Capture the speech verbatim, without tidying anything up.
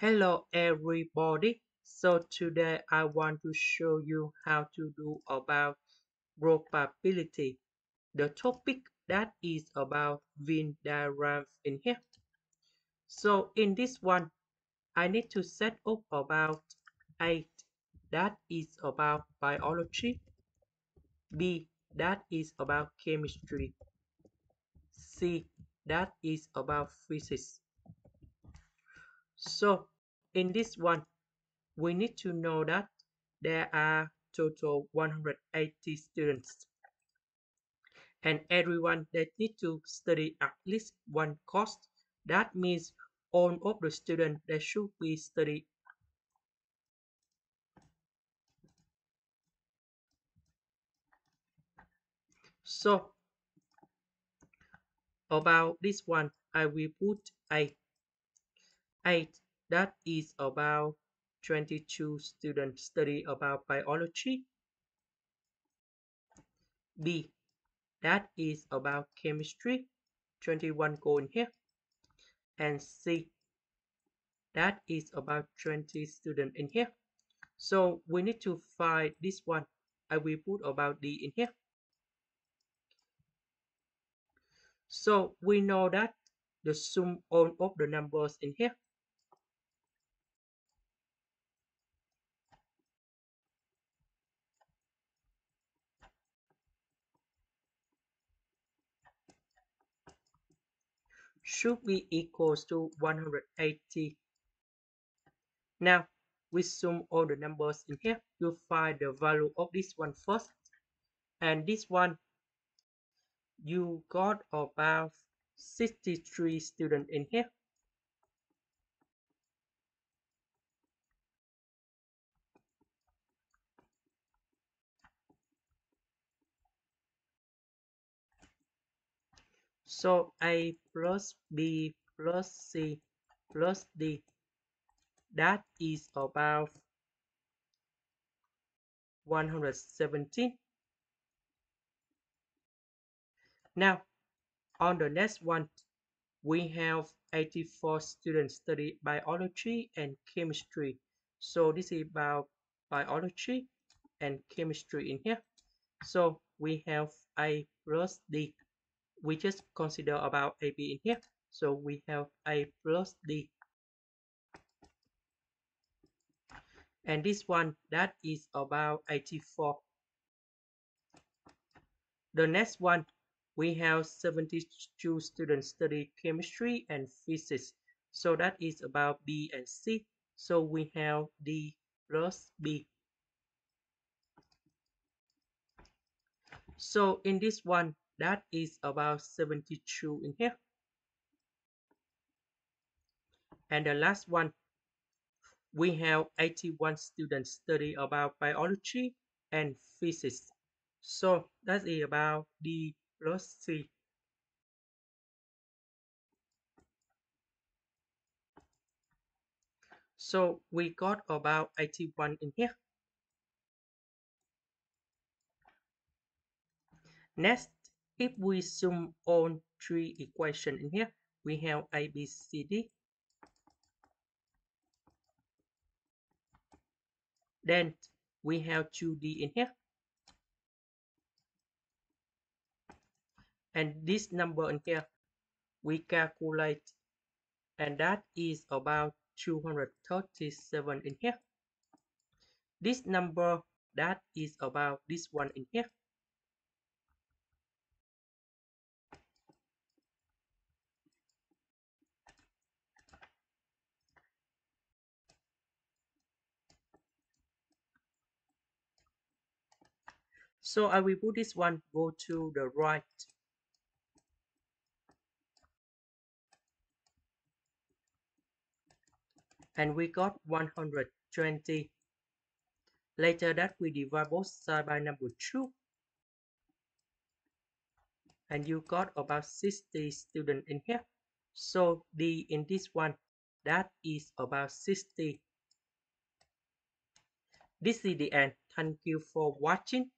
Hello everybody. So today I want to show you how to do about probability. The topic that is about Venn diagrams in here. So in this one, I need to set up about A, that is about biology, B, that is about chemistry, C, that is about physics. So in this one, we need to know that there are total one hundred eighty students, and everyone that need to study at least one course. That means all of the students that should be studied. So about this one, I will put a eight, that is about twenty-two students study about biology. B, that is about chemistry, twenty-one go in here. And C, that is about twenty students in here. So we need to find this one. I will put about D in here. So we know that the sum all of the numbers in here. Should be equals to one hundred eighty. Now we sum all the numbers in here. You find the value of this one first, and this one you got about sixty-three students in here. So A plus B plus C plus D, that is about one hundred seventeen. Now on the next one, we have eighty-four students study biology and chemistry. So this is about biology and chemistry in here. So we have A plus D. We just consider about A B in here. So we have A plus D. And this one, that is about eighty-four. The next one, we have seventy-two students study chemistry and physics. So that is about B and C. So we have D plus B. So in this one, that is about seventy-two in here. And the last one, we have eighty-one students study about biology and physics. So that is about D plus C. So we got about eighty-one in here. Next, if we zoom on three equations in here, we have A, B, C, D. Then we have two D in here. And this number in here, we calculate, and that is about two hundred thirty-seven in here. This number, that is about this one in here. So I will put this one, go to the right. And we got one hundred twenty. Later that we divide both side by number two. And you got about sixty students in here. So D in this one, that is about sixty. This is the end. Thank you for watching.